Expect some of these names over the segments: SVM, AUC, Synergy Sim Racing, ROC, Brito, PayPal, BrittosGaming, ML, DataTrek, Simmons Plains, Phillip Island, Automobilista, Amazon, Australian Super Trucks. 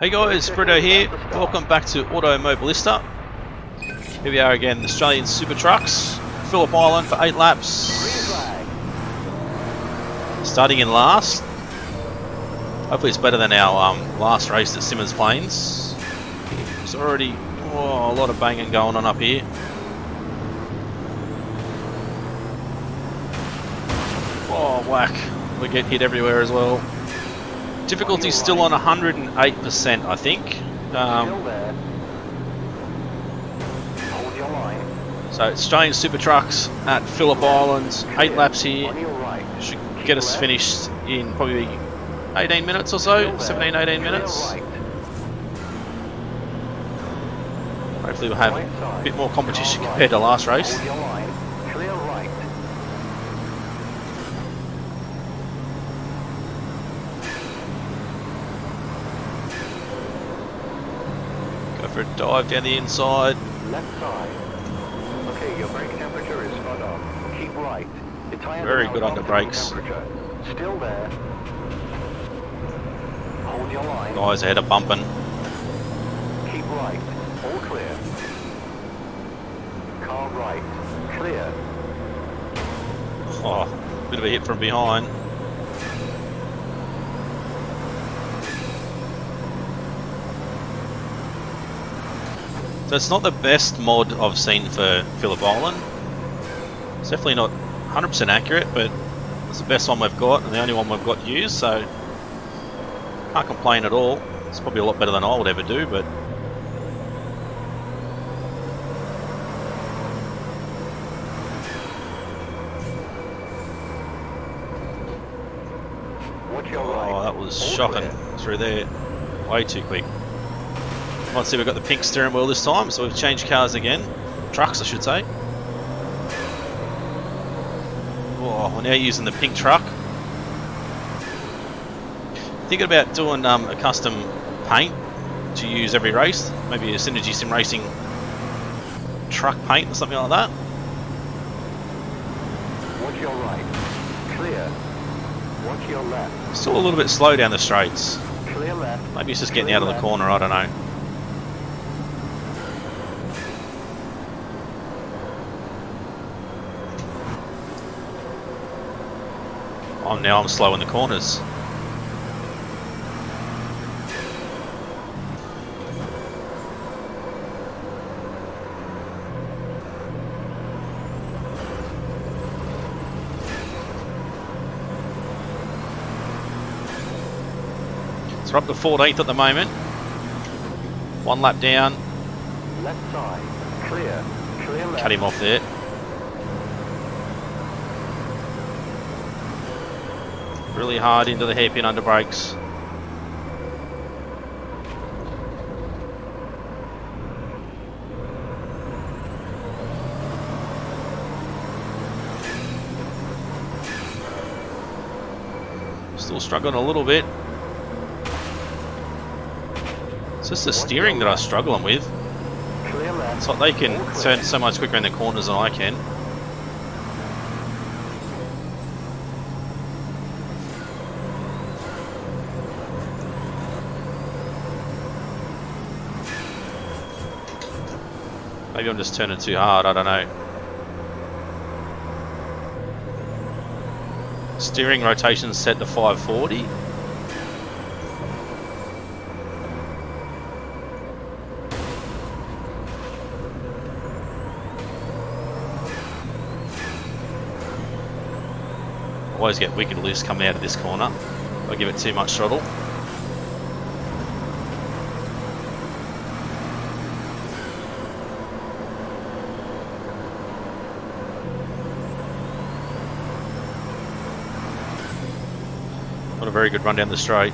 Hey guys, Brito here. Welcome back to Automobilista. Here we are again, the Australian Super Trucks. Phillip Island for 8 laps. Starting in last. Hopefully it's better than our last race at Simmons Plains. There's already a lot of banging going on up here. Oh, whack. We get hit everywhere as well. Difficulty's still on 108%, I think. So Australian Super Trucks at Phillip Island, 8 laps here. Should get us finished in probably 18 minutes or so, 17, 18 minutes. Hopefully we'll have a bit more competition compared to last race. For a dive down the inside. Left side. Okay, your brake temperature is spot on. Keep right. Very good on the brakes. Still there. Hold your line. Guys ahead of bumping. Keep right. All clear. Car right. Clear. Oh, bit of a hit from behind. So it's not the best mod I've seen for Phillip Island. It's definitely not 100% accurate, but it's the best one we've got and the only one we've got used, so can't complain at all. It's probably a lot better than I would ever do, but oh, that was shocking through there. Way too quick. Let's see, we've got the pink steering wheel this time, so we've changed cars again. Trucks, I should say. Oh, we're now using the pink truck. Thinking about doing a custom paint to use every race. Maybe a Synergy Sim Racing truck paint or something like that. Watch your right. Clear. Watch your left. Still a little bit slow down the straights. Clear left. Maybe it's just getting out of the corner, I don't know. Now I'm slow in the corners. So we're up to 14th at the moment. One lap down. Left side. Clear. Clear left. Cut him off there. Really hard into the hairpin under brakes. Still struggling a little bit. It's just the steering that I'm struggling with. It's like they can turn so much quicker in the corners than I can. Maybe I'm just turning too hard, I don't know. Steering rotation set to 540. Always get wicked loose coming out of this corner if I give it too much throttle. What a very good run down the straight.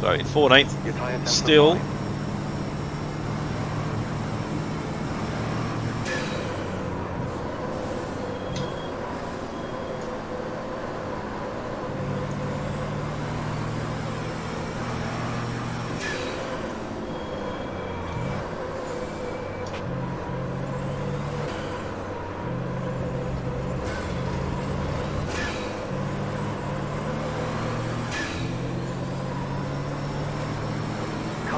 So in 14th, still.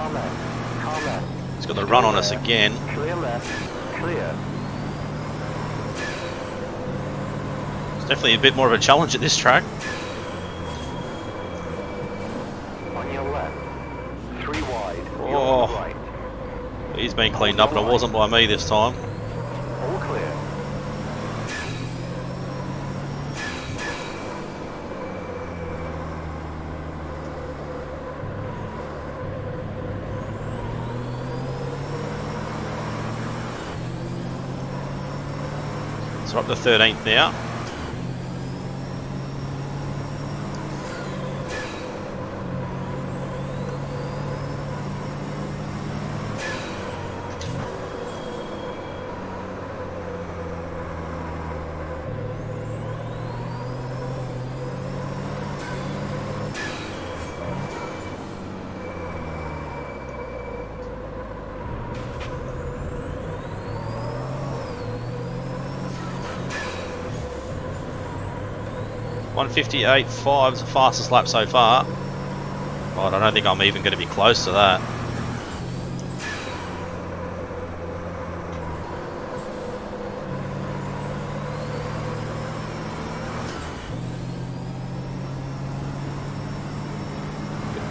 Car left. Car left. It's got the run on us again. Clear left. Clear. It's definitely a bit more of a challenge at this track. On your left. 3 wide. Oh. Right. He's been cleaned up, and it wasn't by me this time. All clear. So we're up to 13th now. .158.5 is the fastest lap so far. God, I don't think I'm even going to be close to that.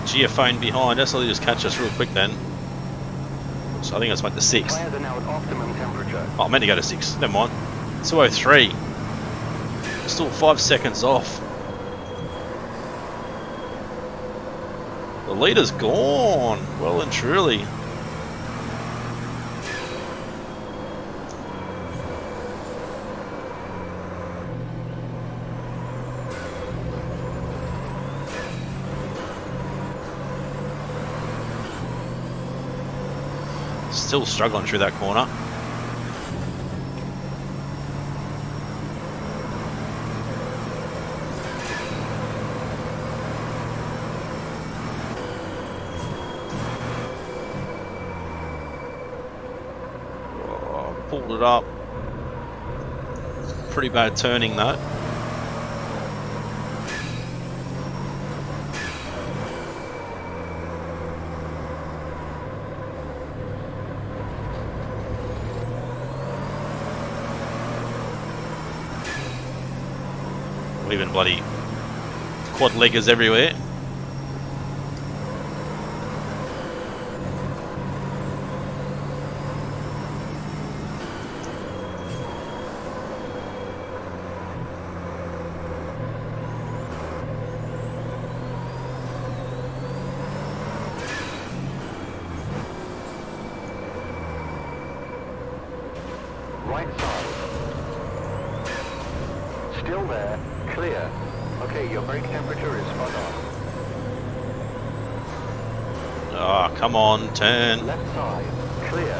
Geophone behind us, so they'll just catch us real quick then. So I think it's like the 6th. Oh, I meant to go to 6, never mind. 203. Still 5 seconds off. The leader's gone, well and truly. Still struggling through that corner. It up. Pretty bad turning though. Leaving bloody quad leggers everywhere. Still there, clear. Okay, your brake temperature is spot on. Ah, oh, come on, turn. Left side, clear.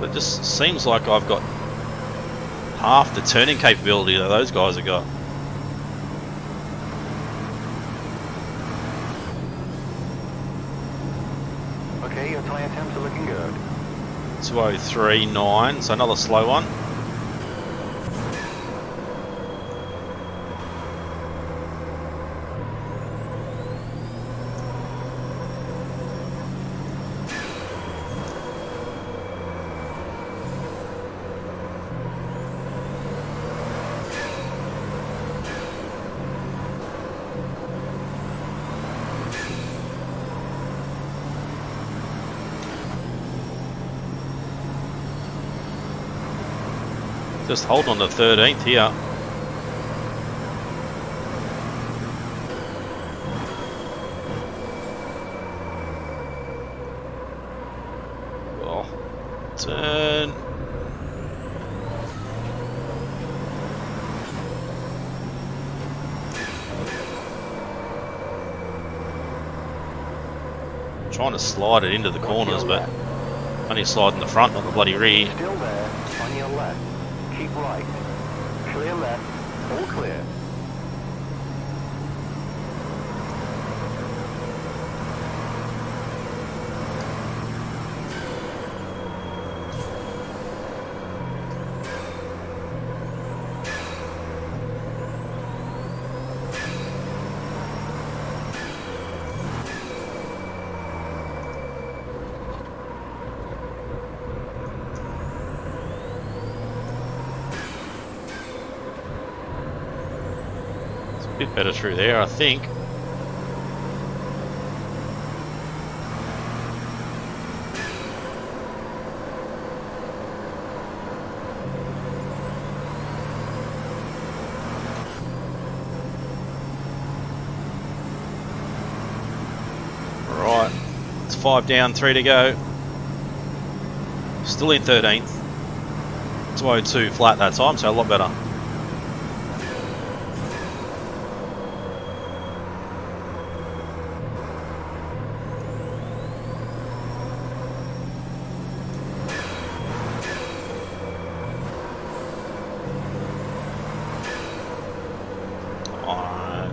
But it just seems like I've got half the turning capability that those guys have got. Okay, your tyre temps are looking good. 2:03.9, so another slow one. Just hold on the 13th here. Oh, turn. I'm trying to slide it into the corners, but only slide in the front, not the bloody rear. Still there, on your left. Keep right. Clear left. All clear. bit better through there, I think. Right, it's 5 down, 3 to go. Still in 13th. 202 flat that time, so a lot better. Alright.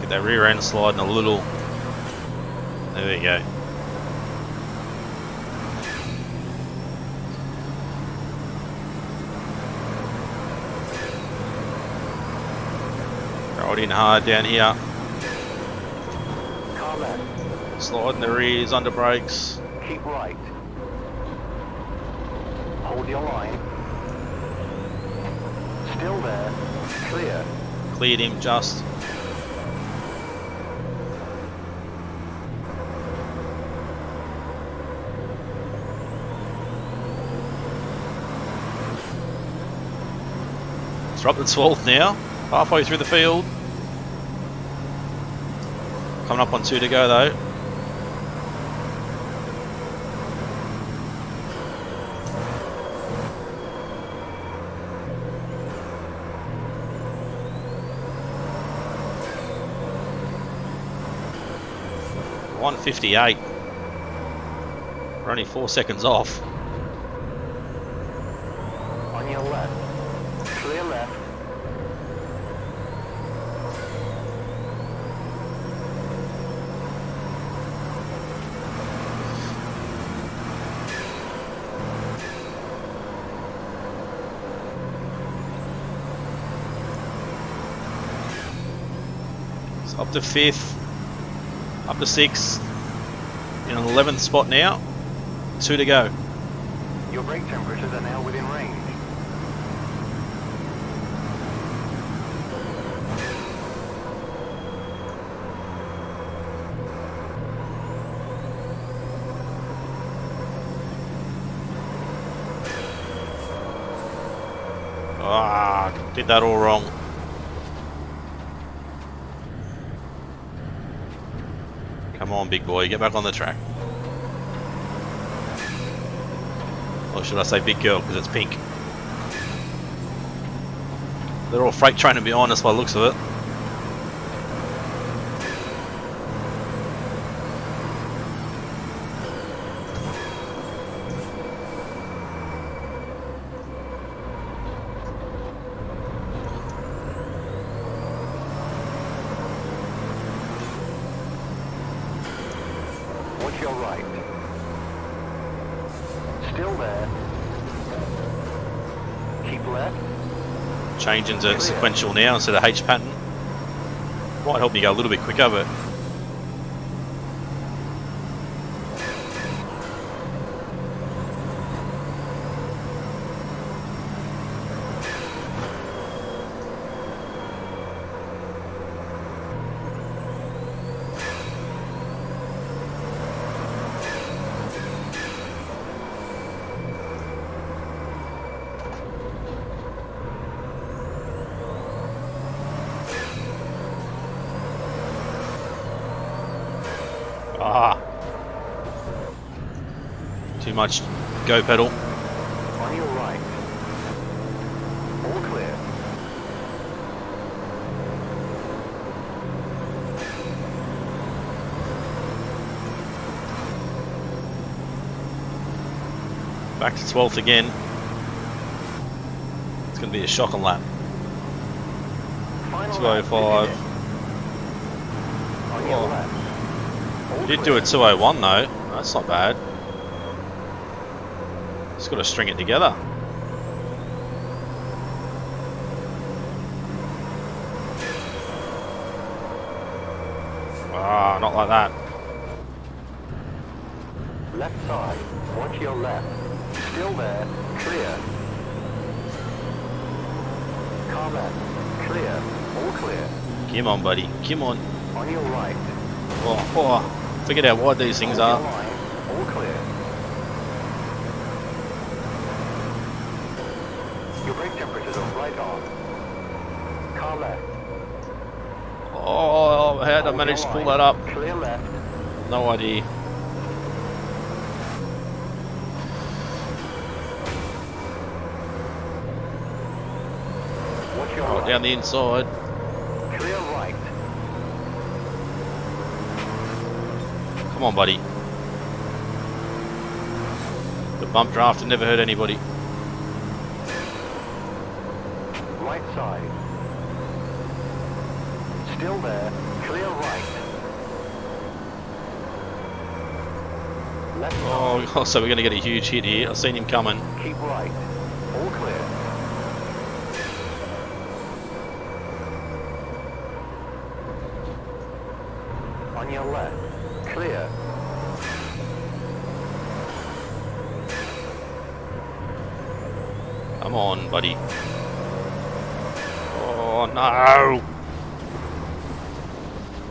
Get that rear end sliding a little. There we go. In hard down here. Sliding the rears under brakes. Keep right. Hold your line. Still there. Clear. Cleared him just. It's up to 12th now. Halfway through the field. Coming up on 2 to go though. $1.58. We're only 4 seconds off. On your left. Clear left. Up to 5th, up to 6th, in an 11th spot now, 2 to go. Your brake temperatures are now within range. Ah, did that all wrong. Come on, big boy, get back on the track. Or should I say big girl, because it's pink. They're all freight training behind us by the looks of it. Engines are sequential now instead of H pattern. Might help me go a little bit quicker, but too much go pedal. On your right. All clear. Back to 12th again. It's going to be a shocking lap. 205. On your left. Did do a 201 though. That's not bad. Just got to string it together. Ah, not like that. Left side, watch your left. Still there, clear. Car left, Clear. All clear. Come on, buddy. Come on. On your right. Oh, oh. Figured out what these things are. All clear. Your brake temperatures are right on. Car left. Oh, how did I manage to pull that up? Clear left. No idea. Oh, down the inside. Clear right. Come on, buddy. The bump draft and never hurt anybody. Right side. Still there. Clear right. Left. Oh, God, so we're going to get a huge hit here. I've seen him coming. Keep right. All clear. Your left, clear. Come on, buddy. Oh no!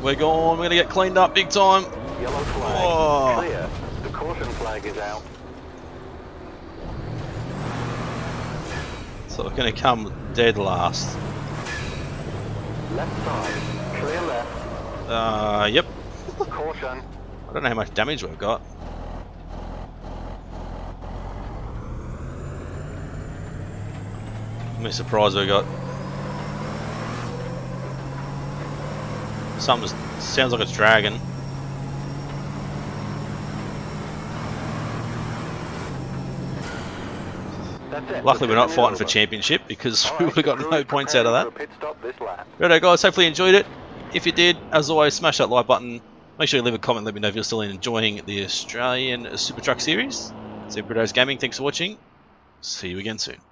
We're gone. We're gonna get cleaned up big time. Yellow flag, oh. Clear. The caution flag is out. So we're gonna come dead last. Left side, clear left. Yep. Caution. I don't know how much damage we've got. I'm surprised we got. Something sounds like it's dragging. Luckily, we're not fighting for championship because we would have got no points out of that. Righto, guys. Hopefully, you enjoyed it. If you did, as always, smash that like button. Make sure you leave a comment, let me know if you're still enjoying the Australian Super Truck series. Brito's Gaming, thanks for watching. See you again soon.